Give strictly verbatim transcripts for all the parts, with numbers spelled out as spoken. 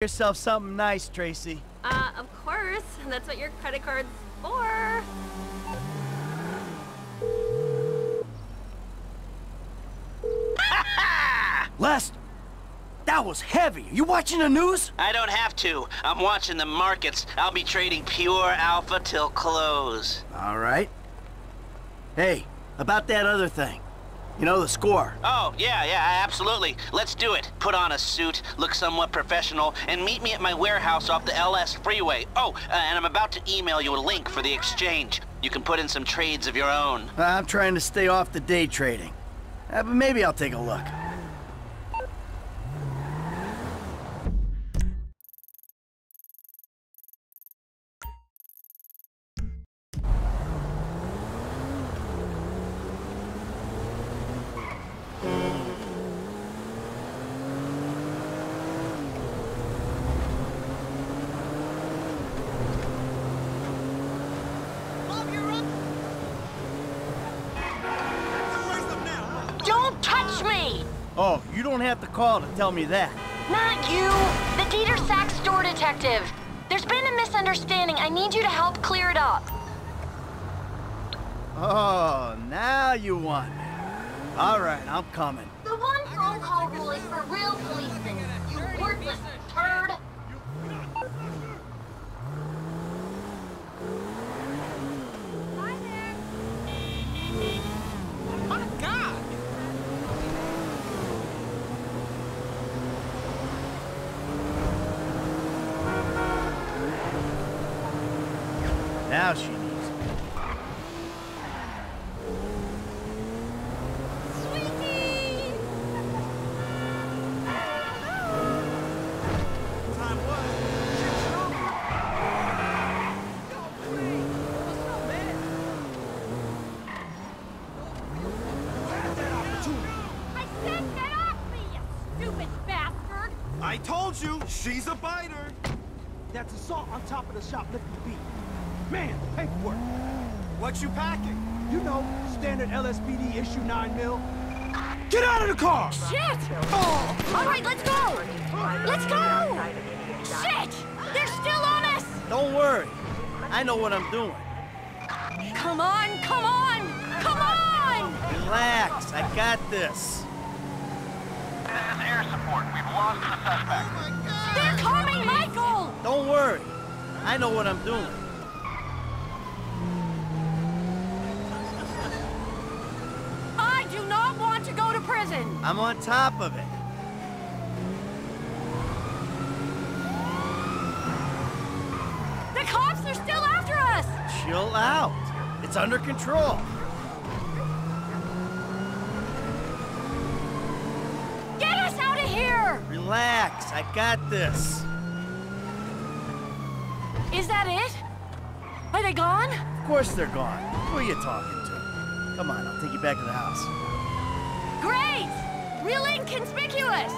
yourself something nice, Tracy. Uh, of course. That's what your credit card's for. Lester, that was heavy. You watching the news? I don't have to. I'm watching the markets. I'll be trading pure alpha till close. All right. Hey, about that other thing. You know the score. Oh, yeah, yeah, absolutely. Let's do it. Put on a suit, look somewhat professional, and meet me at my warehouse off the L S freeway. Oh, uh, and I'm about to email you a link for the exchange. You can put in some trades of your own. I'm trying to stay off the day trading. Uh, but maybe I'll take a look. Oh, you don't have to call to tell me that. Not you, the Dieter Sachs store detective. There's been a misunderstanding. I need you to help clear it up. Oh, now you want me. All right, I'm coming. The one phone call rule is for real policemen, you worthless turd. Now she needs it. Sweetie! Time was. Shit's strong. No, please. What's up, man? That's that opportunity. I said get off me, you stupid bastard! I told you, she's a biter. That's assault on top of the shoplifting beat. Man, paperwork. What you packing? You know, standard L S P D issue nine mil. Get out of the car! Shit! Oh. All right, let's go! Let's go! Shit! They're still on us! Don't worry. I know what I'm doing. Come on, come on! Come on! Relax, I got this. This is air support. We've lost the suspect. Oh, they're coming, Michael! Don't worry. I know what I'm doing. To go to prison. I'm on top of it. The cops are still after us. Chill out. It's under control. Get us out of here. Relax. I got this. Is that it? Are they gone? Of course they're gone. Who are you talking to? Come on, I'll take you back to the house. Great! Real inconspicuous!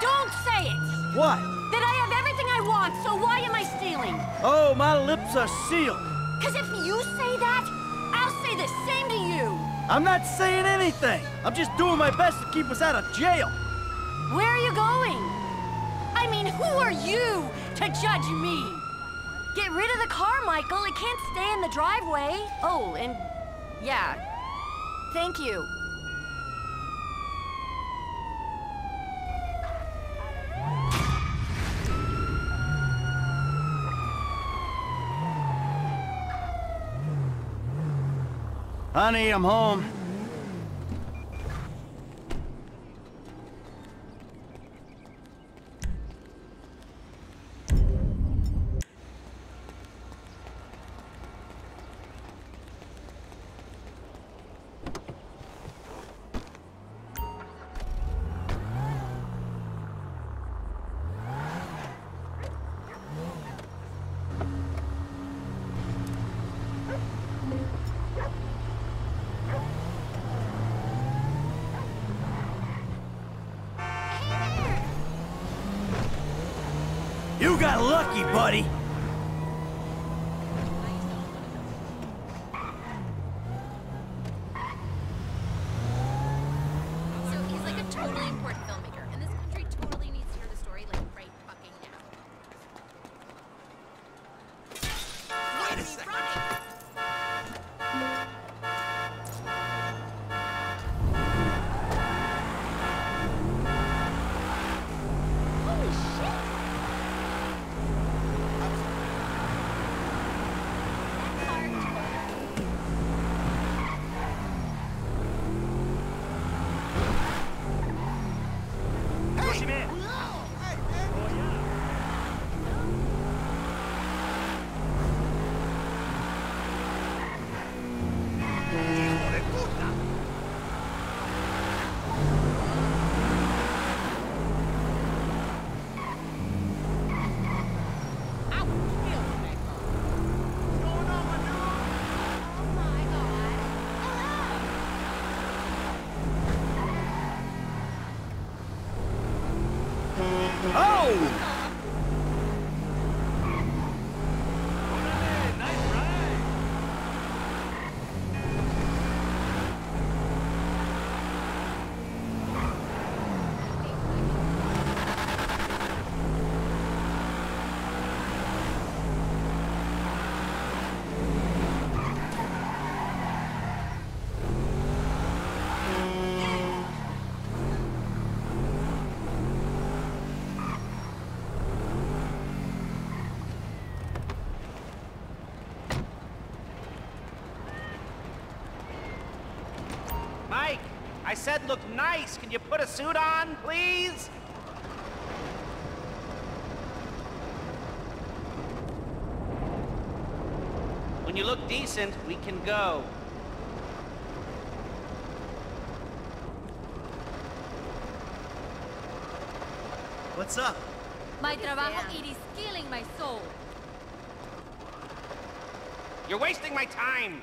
Don't say it! What? That I have everything I want, so why am I stealing? Oh, my lips are sealed. Because if you say that, I'll say the same to you. I'm not saying anything. I'm just doing my best to keep us out of jail. Where are you going? I mean, who are you to judge me? Get rid of the car, Michael. It can't stay in the driveway. Oh, and yeah. Thank you. Honey, I'm home. You got lucky, buddy! So he's like a totally important filmmaker, and this country totally needs to hear the story like right fucking now. I said look nice. Can you put a suit on, please? When you look decent, we can go. What's up? My trabajo, it is killing my soul. You're wasting my time.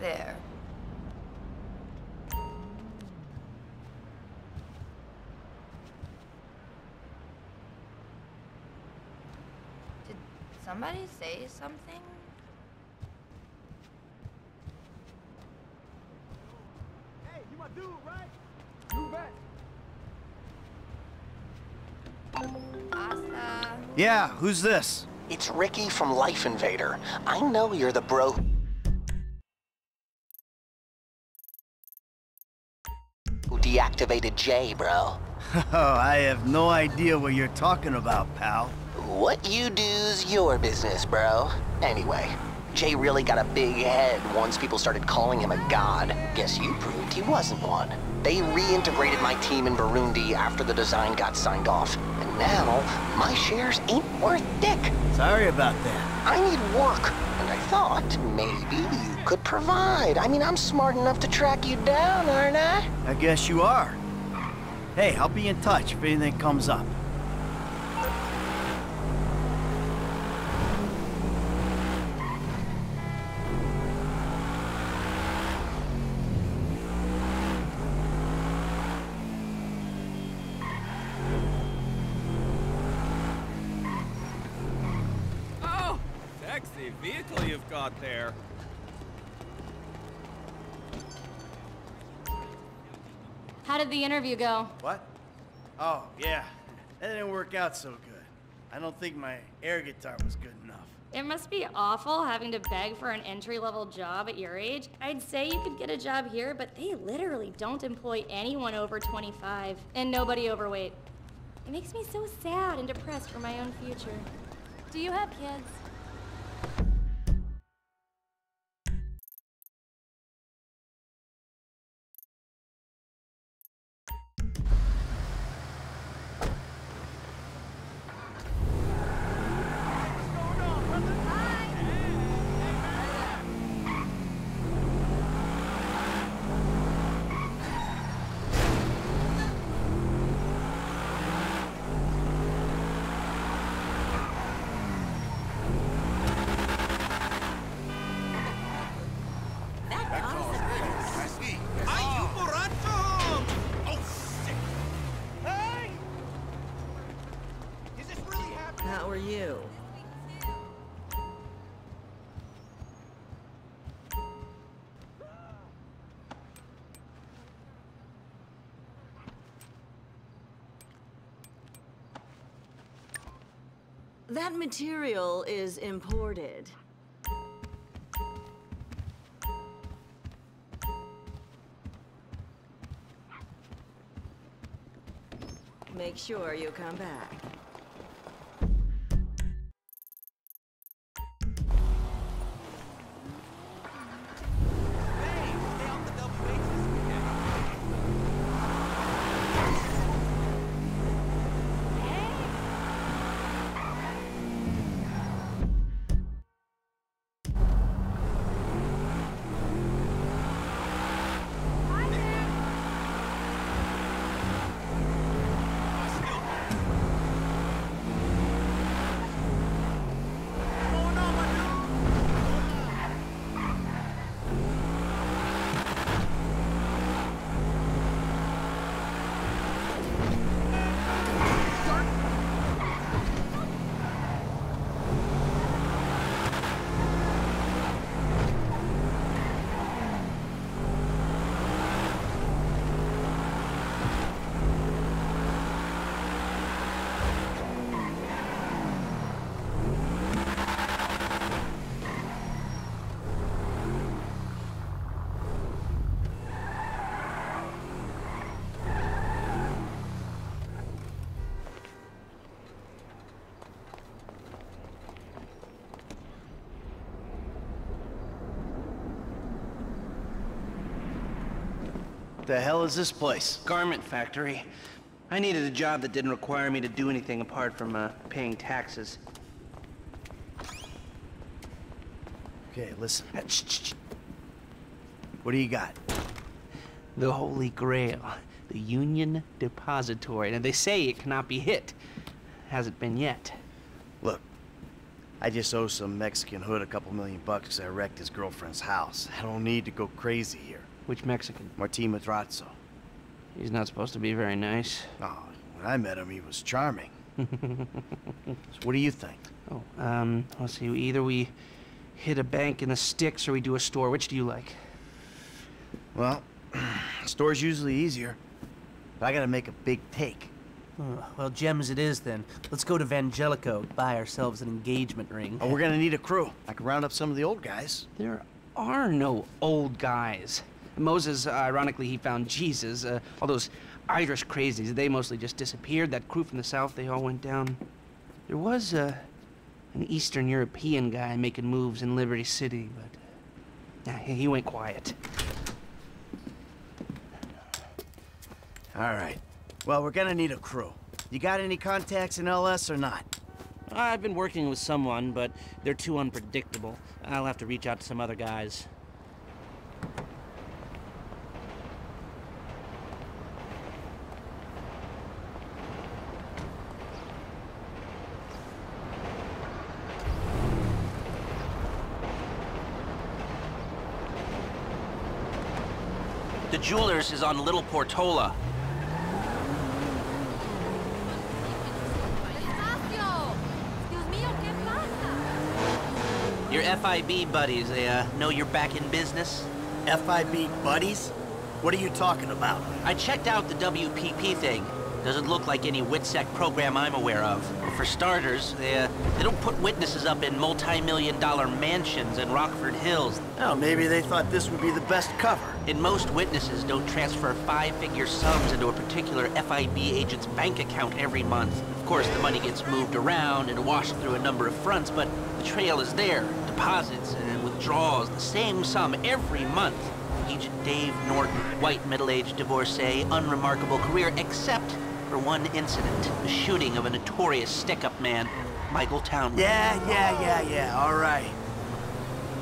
There. Did somebody say something? Hey, you my dude, right? Move back. Asta. Yeah, who's this? It's Ricky from Life Invader. I know you're the bro. Activated J, bro. I have no idea what you're talking about, pal. What you do's your business, bro. Anyway, Jay really got a big head once people started calling him a god. Guess you proved he wasn't one. They reintegrated my team in Burundi after the design got signed off. And now, my shares ain't worth dick. Sorry about that. I need work. And I thought maybe you could provide. I mean, I'm smart enough to track you down, aren't I? I guess you are. Hey, I'll be in touch if anything comes up. There. How did the interview go? What? Oh, yeah. That didn't work out so good. I don't think my air guitar was good enough. It must be awful having to beg for an entry-level job at your age. I'd say you could get a job here, but they literally don't employ anyone over twenty-five and nobody overweight. It makes me so sad and depressed for my own future. Do you have kids? That material is imported. Make sure you come back. the hell is this place? Garment factory. I needed a job that didn't require me to do anything apart from uh, paying taxes. Okay, listen. What do you got? The Holy Grail. The Union Depository. Now, they say it cannot be hit. Hasn't been yet. Look, I just owe some Mexican hood a couple million bucks because I wrecked his girlfriend's house. I don't need to go crazy here. Which Mexican? Martín Matrazzo. He's not supposed to be very nice. Oh, when I met him, he was charming. So what do you think? Oh, um, let's see. Either we hit a bank in the sticks or we do a store. Which do you like? Well, store's usually easier. But I gotta make a big take. Oh, well, gems it is then. Let's go to Vangelico, buy ourselves an engagement ring. Oh, we're gonna need a crew. I can round up some of the old guys. There are no old guys. Moses, uh, ironically, he found Jesus. Uh, all those Irish crazies, they mostly just disappeared. That crew from the south, they all went down. There was uh, an Eastern European guy making moves in Liberty City, but uh, he went quiet. All right. Well, we're gonna need a crew. You got any contacts in L S or not? I've been working with someone, but they're too unpredictable. I'll have to reach out to some other guys. The jeweler's is on Little Portola. Your F I B buddies, they uh, know you're back in business? F I B buddies? What are you talking about? I checked out the W P P thing. Doesn't look like any WITSEC program I'm aware of. For starters, they, uh, they don't put witnesses up in multi-million dollar mansions in Rockford Hills. Oh, maybe they thought this would be the best cover. And most witnesses don't transfer five-figure sums into a particular F I B agent's bank account every month. Of course, the money gets moved around and washed through a number of fronts, but the trail is there. Deposits and withdrawals, the same sum every month. Agent Dave Norton, white middle-aged divorcee, unremarkable career, except for one incident, the shooting of a notorious stick-up man, Michael Townley. Yeah, yeah, yeah, yeah, all right.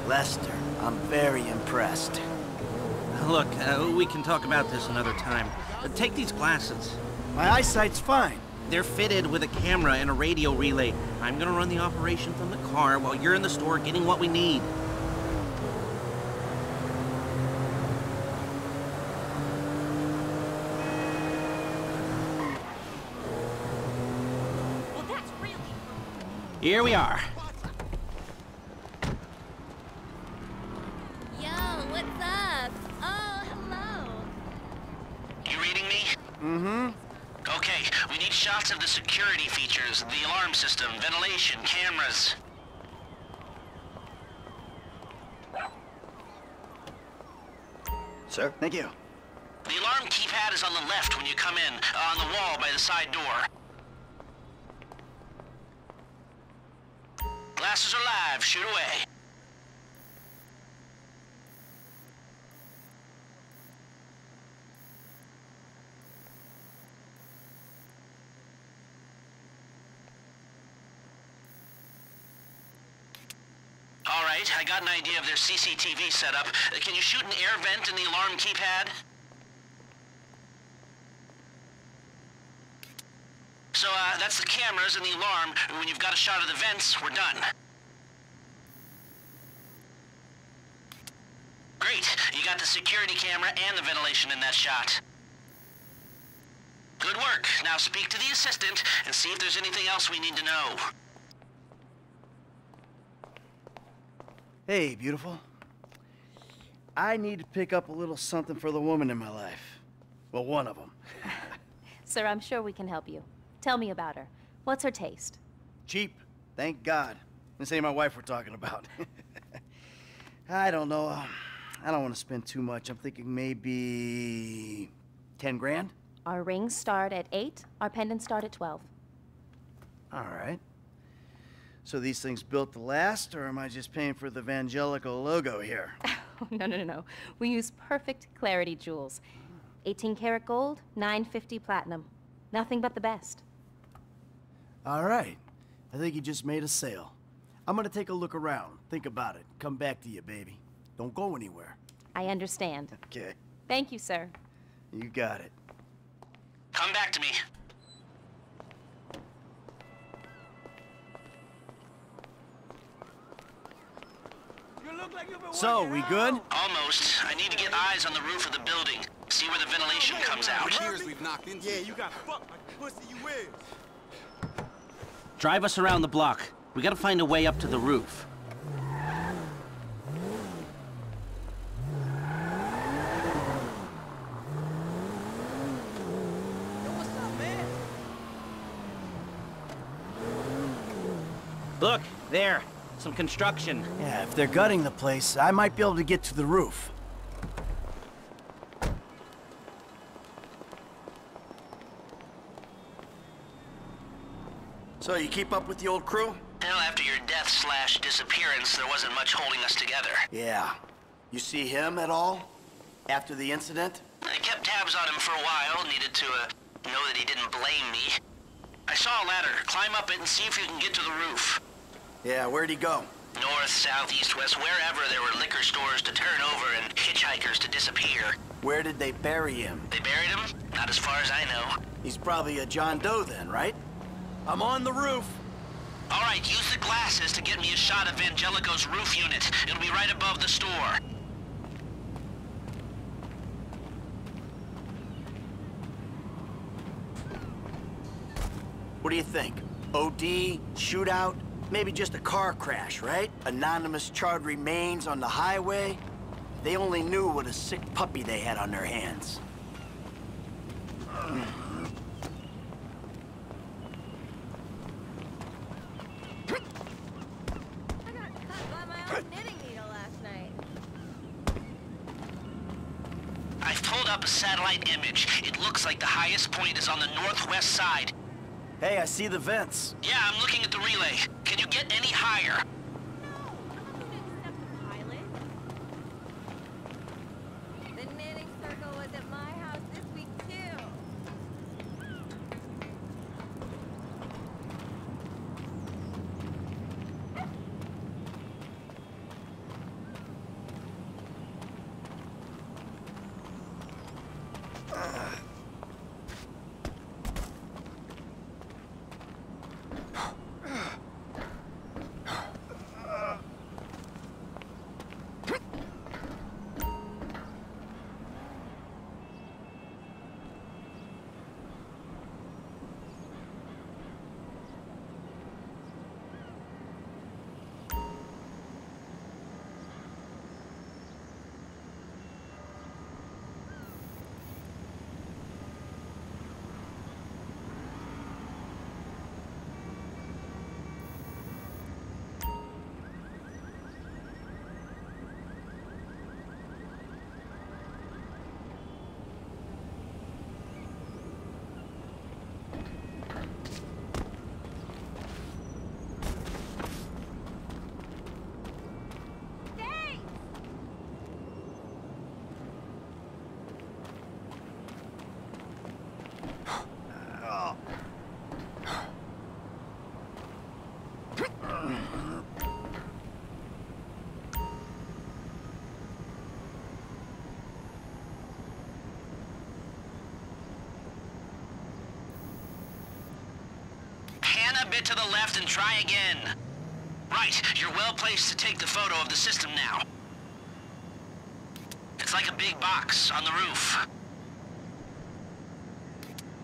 Lester, I'm very impressed. Look, uh, we can talk about this another time. Uh, take these glasses. My eyesight's fine. They're fitted with a camera and a radio relay. I'm gonna run the operation from the car while you're in the store getting what we need. Well, that's really... Here we are. Yo, what's up? Oh, hello. You reading me? Mm-hmm. Okay, we need shots of the security features, the alarm system, ventilation, cameras. Sir, thank you. The alarm keypad is on the left when you come in, uh, on the wall by the side door. Glasses are live, shoot away. I got an idea of their C C T V setup. Can you shoot an air vent in the alarm keypad? So, uh, that's the cameras and the alarm. When you've got a shot of the vents, we're done. Great. You got the security camera and the ventilation in that shot. Good work. Now speak to the assistant and see if there's anything else we need to know. Hey, beautiful. I need to pick up a little something for the woman in my life. Well, one of them. Sir, I'm sure we can help you. Tell me about her. What's her taste? Cheap. Thank God. This ain't my wife we're talking about. I don't know. I don't want to spend too much. I'm thinking maybe... ten grand? Our rings start at eight. Our pendants start at twelve. All right. So these things built to last, or am I just paying for the Vangelico logo here? Oh, no, no, no, no. We use perfect clarity jewels. eighteen karat gold, nine fifty platinum. Nothing but the best. All right. I think you just made a sale. I'm gonna take a look around, think about it, come back to you, baby. Don't go anywhere. I understand. Okay. Thank you, sir. You got it. Come back to me. So, we good? Almost. I need to get eyes on the roof of the building. See where the ventilation comes out. Years we've knocked into. Yeah, you got fucked like pussy you is. Drive us around the block. We gotta find a way up to the roof. Look, there. Some construction. Yeah, if they're gutting the place, I might be able to get to the roof. So, you keep up with the old crew? Hell, after your death slash disappearance, there wasn't much holding us together. Yeah. You see him at all? After the incident? I kept tabs on him for a while, needed to uh, know that he didn't blame me. I saw a ladder. Climb up it and see if you can get to the roof. Yeah, where'd he go? North, south, east, west, wherever there were liquor stores to turn over and hitchhikers to disappear. Where did they bury him? They buried him? Not as far as I know. He's probably a John Doe then, right? I'm on the roof. All right, use the glasses to get me a shot of Vangelico's roof unit. It'll be right above the store. What do you think? O D, shootout? Maybe just a car crash, right? Anonymous charred remains on the highway. They only knew what a sick puppy they had on their hands. I got cut by my own knitting needle last night. I've pulled up a satellite image. It looks like the highest point is on the northwest side. Hey, I see the vents. Yeah, I'm looking at the relay. Can you get any higher? No, I'm going to accept the pilot. The knitting circle was at my house this week, too. Ugh. A bit to the left and try again. Right, you're well placed to take the photo of the system now. It's like a big box on the roof.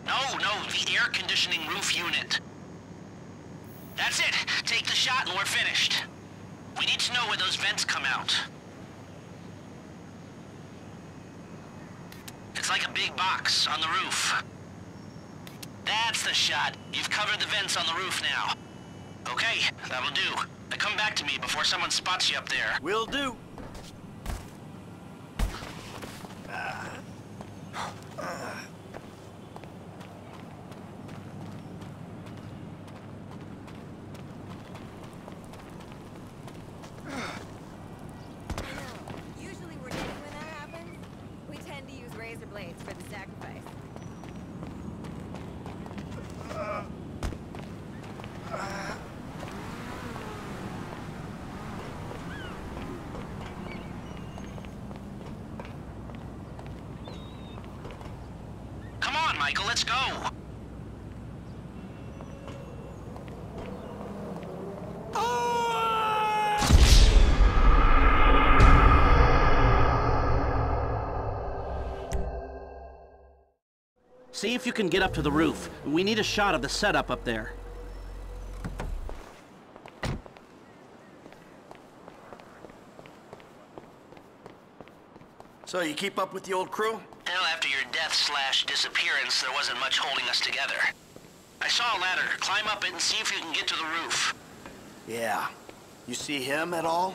No, no, the air conditioning roof unit. That's it. Take the shot and we're finished. We need to know where those vents come out. It's like a big box on the roof. That's the shot. You've covered the vents on the roof now. Okay, that'll do. Now come back to me before someone spots you up there. Will do. Uh. Uh. Usually we're dead when that happens. We tend to use razor razor blades for the sacrifice. Uh, uh. Come on, Michael, let's go! See if you can get up to the roof. We need a shot of the setup up there. So you keep up with the old crew? Well, after your death slash disappearance, there wasn't much holding us together. I saw a ladder. Climb up it and see if you can get to the roof. Yeah. You see him at all?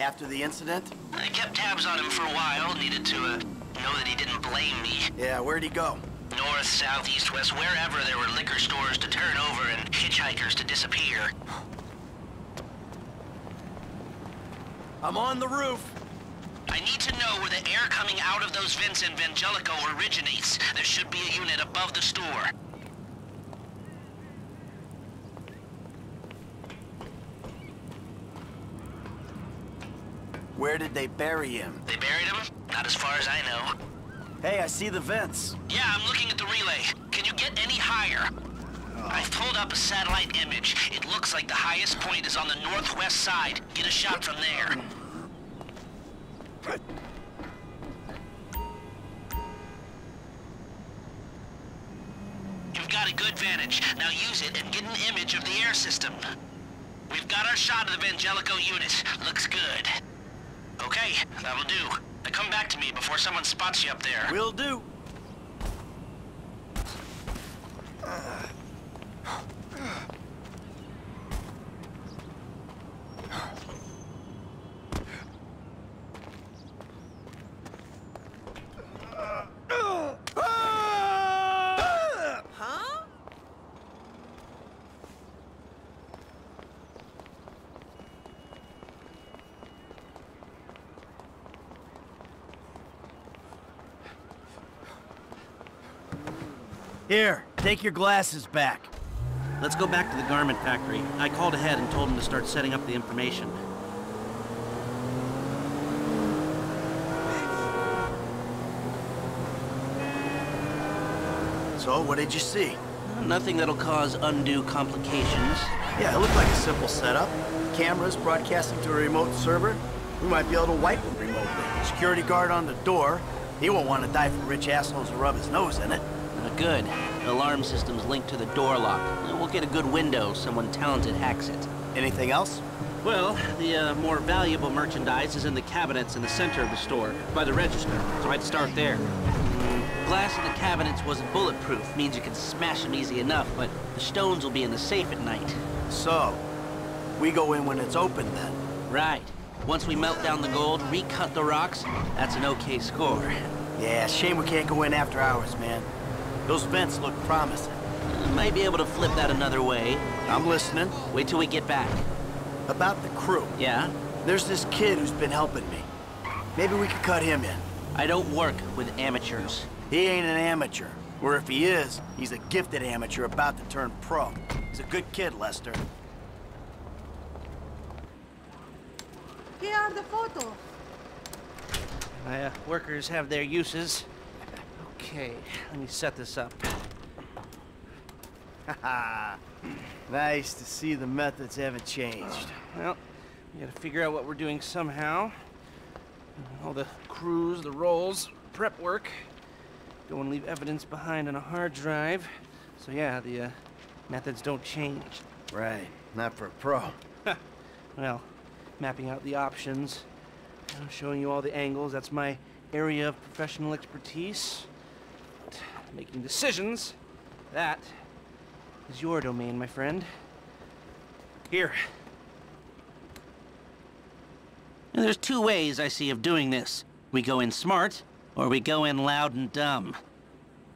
After the incident? I kept tabs on him for a while. Needed to uh, know that he didn't blame me. Yeah, where'd he go? North, south, east, west, wherever there were liquor stores to turn over and hitchhikers to disappear. I'm on the roof. I need to know where the air coming out of those vents in Vangelico originates. There should be a unit above the store. Where did they bury him? They buried him? Not as far as I know. Hey, I see the vents. Yeah, I'm looking at the relay. Can you get any higher? Oh. I've pulled up a satellite image. It looks like the highest point is on the northwest side. Get a shot from there. You've got a good vantage. Now use it and get an image of the air system. We've got our shot of the Vangelico unit. Looks good. Okay, that'll do. Now come back to me before someone spots you up there. Will do. Here, take your glasses back. Let's go back to the garment factory. I called ahead and told him to start setting up the information. So, what did you see? Nothing that'll cause undue complications. Yeah, it looked like a simple setup. Cameras broadcasting to a remote server. We might be able to wipe them remotely. Security guard on the door. He won't want to die for rich assholes who rub his nose in it. Good. The alarm system's linked to the door lock. We'll get a good window. Someone talented hacks it. Anything else? Well, the uh, more valuable merchandise is in the cabinets in the center of the store, by the register, so I'd start there. Glass in the cabinets wasn't bulletproof, means you can smash them easy enough, but the stones will be in the safe at night. So, we go in when it's open, then? Right. Once we melt down the gold, recut the rocks, that's an okay score. Yeah, shame we can't go in after hours, man. Those vents look promising. Uh, might be able to flip that another way. I'm listening. Wait till we get back. About the crew. Yeah? There's this kid who's been helping me. Maybe we could cut him in. I don't work with amateurs. He ain't an amateur. Or if he is, he's a gifted amateur about to turn pro. He's a good kid, Lester. Here are the photos. My uh, workers have their uses. Okay, let me set this up. Haha, nice to see the methods haven't changed. Well, we gotta figure out what we're doing somehow. All the crews, the rolls, prep work. Don't want to leave evidence behind on a hard drive. So yeah, the uh, methods don't change. Right, not for a pro. Well, mapping out the options, I'm showing you all the angles, that's my area of professional expertise. Making decisions, that is your domain, my friend. Here. Now, there's two ways I see of doing this. We go in smart, or we go in loud and dumb.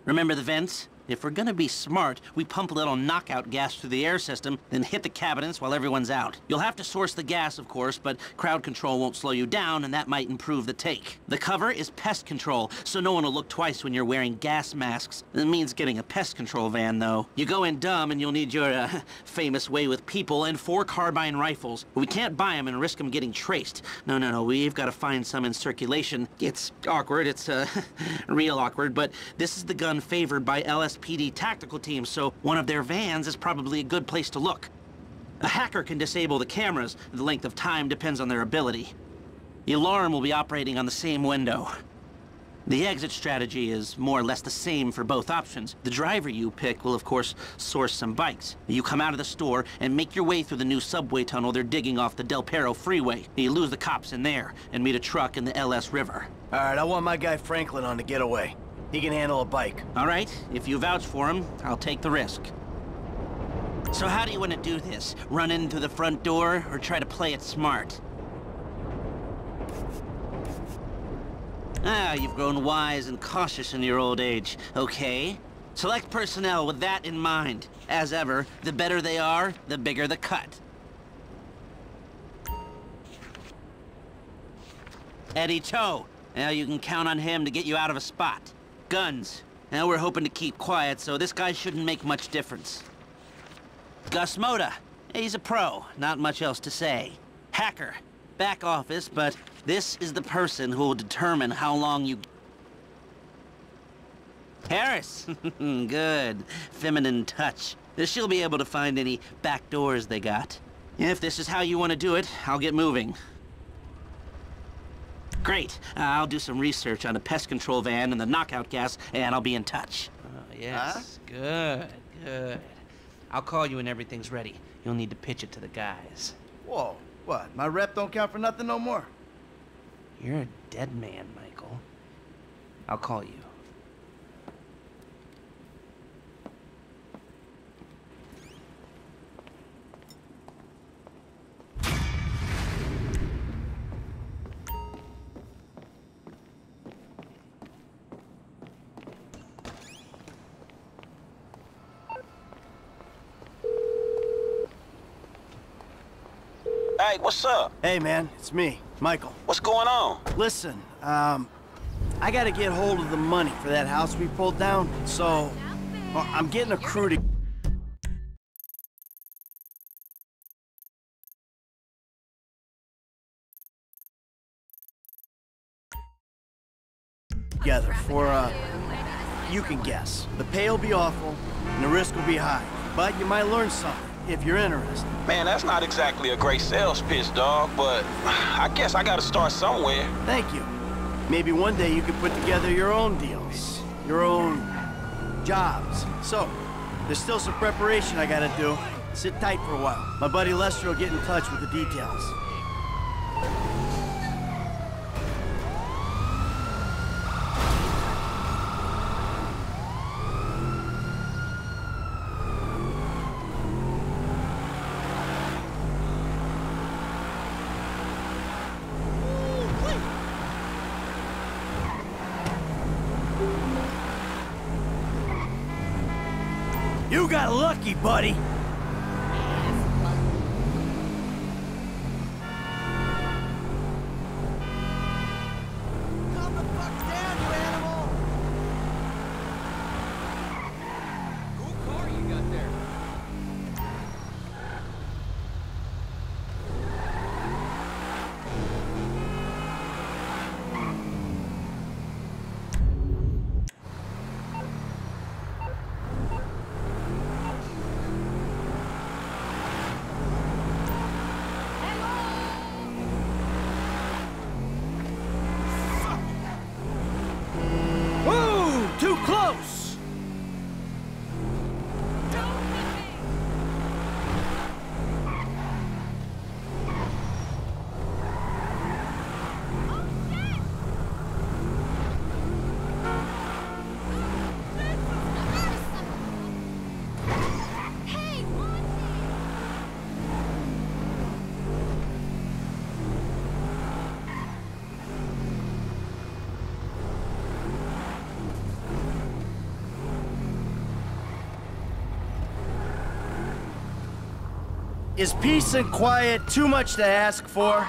Remember the vents? If we're gonna be smart, we pump a little knockout gas through the air system, then hit the cabinets while everyone's out. You'll have to source the gas, of course, but crowd control won't slow you down, and that might improve the take. The cover is pest control, so no one will look twice when you're wearing gas masks. It means getting a pest control van, though. You go in dumb, and you'll need your, uh, famous way with people and four carbine rifles. We can't buy them and risk them getting traced. No, no, no, we've got to find some in circulation. It's awkward, it's, uh, real awkward, but this is the gun favored by L S P D tactical teams, so one of their vans is probably a good place to look. A hacker can disable the cameras. The length of time depends on their ability. The alarm will be operating on the same window. The exit strategy is more or less the same for both options. The driver you pick will, of course, source some bikes. You come out of the store and make your way through the new subway tunnel they're digging off the Del Perro freeway. You lose the cops in there and meet a truck in the L S River. All right, I want my guy Franklin on the getaway. He can handle a bike. All right, if you vouch for him, I'll take the risk. So how do you want to do this? Run in through the front door or try to play it smart? Ah, you've grown wise and cautious in your old age. Okay. Select personnel with that in mind. As ever, the better they are, the bigger the cut. Eddie Cho. Now you can count on him to get you out of a spot. Guns. Now we're hoping to keep quiet, so this guy shouldn't make much difference. Gus Moda. He's a pro. Not much else to say. Hacker. Back office, but this is the person who will determine how long you... Harris! Good. Feminine touch. She'll be able to find any back doors they got. If this is how you want to do it, I'll get moving. Great. Uh, I'll do some research on the pest control van and the knockout gas, and I'll be in touch. Oh, yes. Huh? Good, good. I'll call you when everything's ready. You'll need to pitch it to the guys. Whoa. What? My rep don't count for nothing no more? You're a dead man, Michael. I'll call you. Hey, what's up? Hey, man, it's me, Michael. What's going on? Listen, um, I gotta get hold of the money for that house we pulled down, so well, I'm getting a crew to... together for, uh, you can guess. The pay will be awful, and the risk will be high, but you might learn something. If you're interested. Man, that's not exactly a great sales pitch, dog, but I guess I gotta start somewhere. Thank you. Maybe one day you could put together your own deals, your own jobs. So, there's still some preparation I gotta do. Sit tight for a while. My buddy Lester will get in touch with the details. You got lucky, buddy! Calm the fuck down, you animal! Cool car you got there. Is peace and quiet too much to ask for?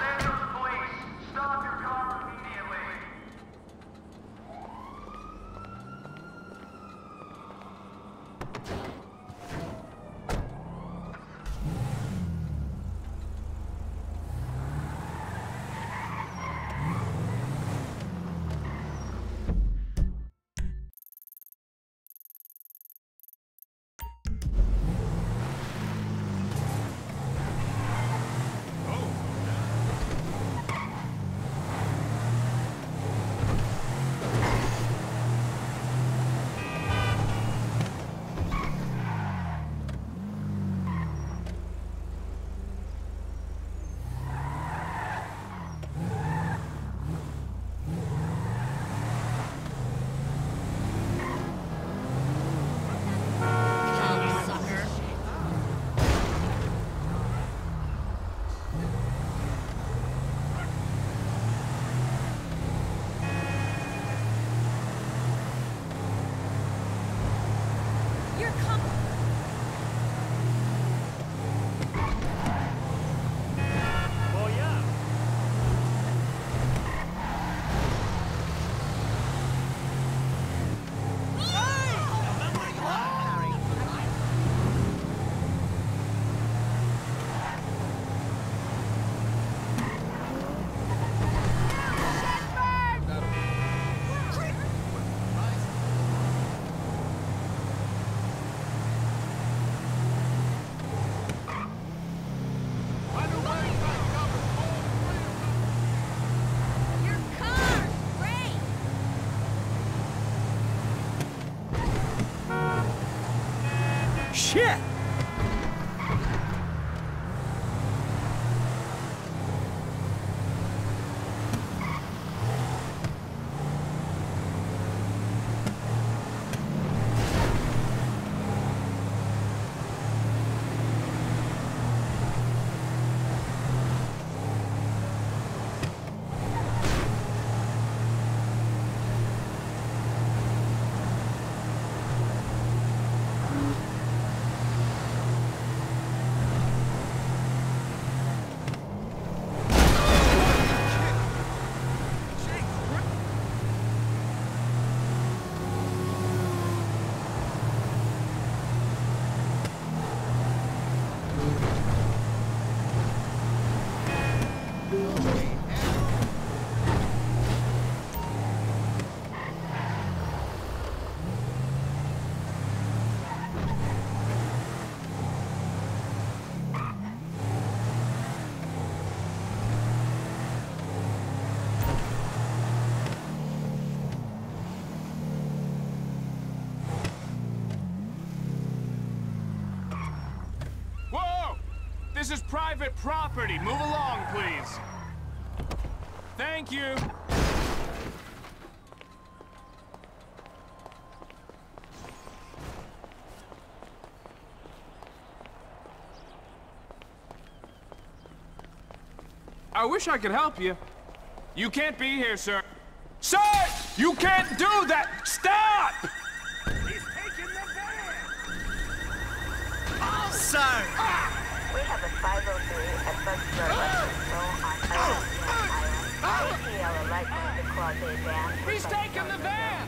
Shit! This is private property. Move along, please. Thank you. I wish I could help you. You can't be here, sir. Sir! You can't do that! Stop! He's taking the van! Oh, sir! Ah! We have a five oh three at Bucksburg on I L. He's taking the van!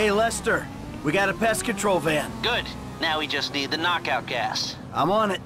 Hey, Lester, we got a pest control van. Good. Now we just need the knockout gas. I'm on it.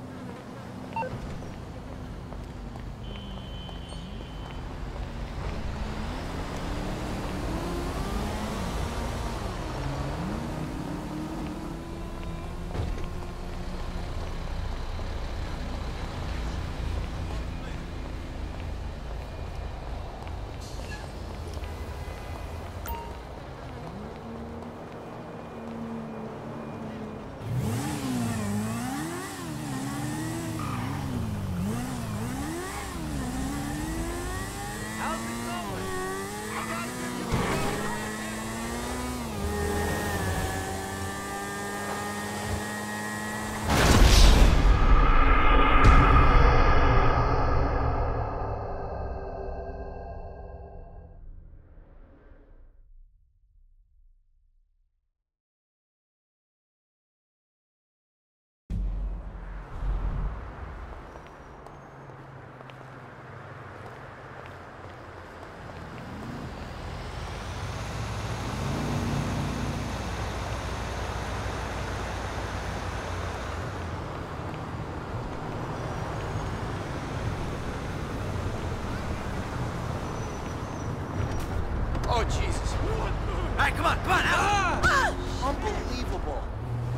Oh, Jesus. All right, come on, come on, out! Ah! Unbelievable.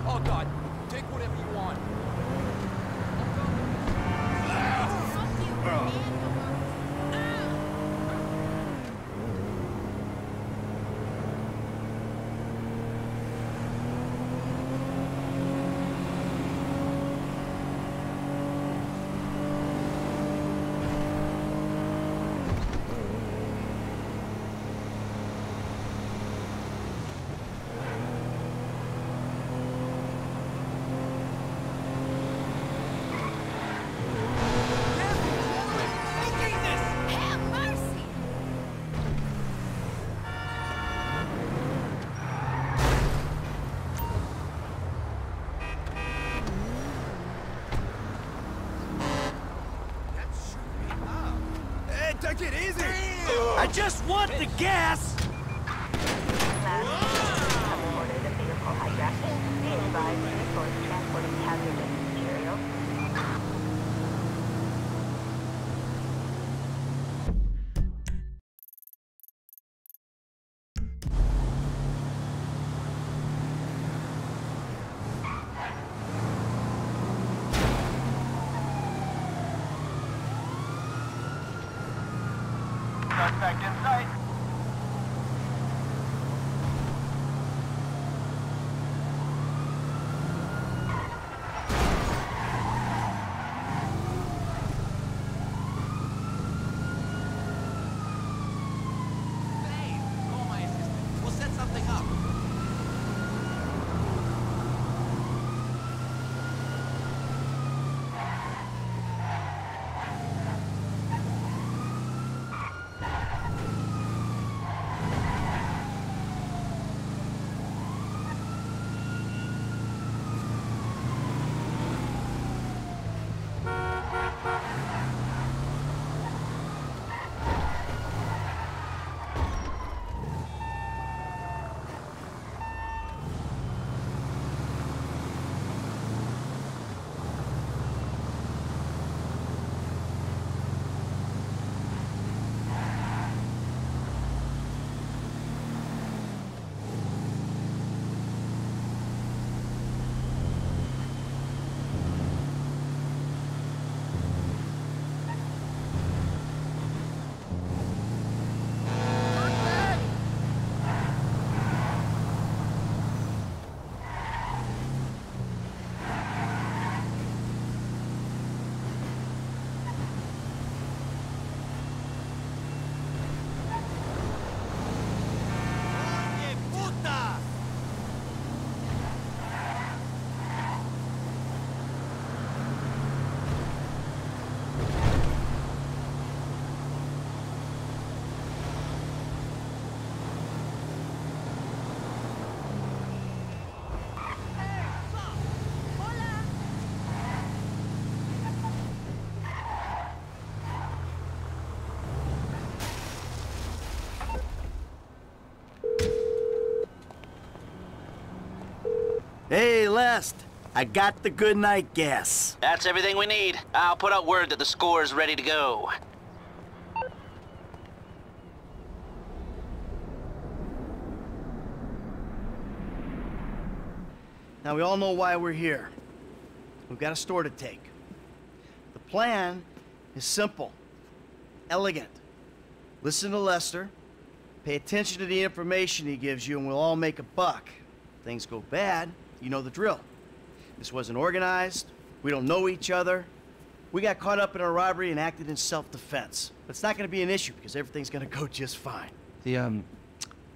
Oh, God. Take whatever you want. Take it easy! I just want the gas! Suspect in sight. rest. I got the good night guess. That's everything we need. I'll put out word that the score is ready to go. Now, we all know why we're here. We've got a store to take. The plan is simple, elegant. Listen to Lester, pay attention to the information he gives you, and we'll all make a buck. If things go bad, you know the drill. This wasn't organized. We don't know each other. We got caught up in a robbery and acted in self-defense. But it's not going to be an issue because everything's going to go just fine. The, um...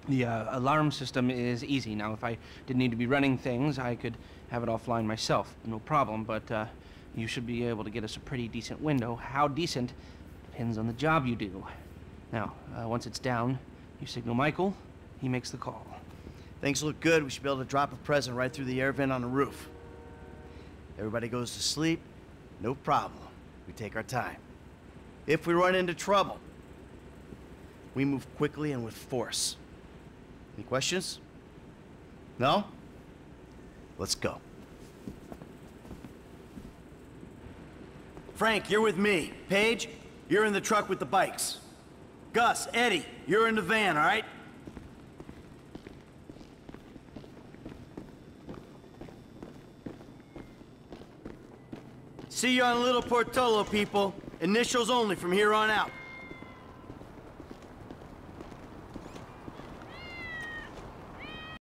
The uh, alarm system is easy. Now, if I didn't need to be running things, I could have it offline myself, no problem, but uh, you should be able to get us a pretty decent window. How decent depends on the job you do. Now, uh, once it's down, you signal Michael, he makes the call. Things look good. We should be able to drop a present right through the air vent on the roof. Everybody goes to sleep, no problem. We take our time. If we run into trouble, we move quickly and with force. Any questions? No? Let's go. Frank, you're with me. Paige, you're in the truck with the bikes. Gus, Eddie, you're in the van, all right? See you on Little Portola, people. Initials only from here on out.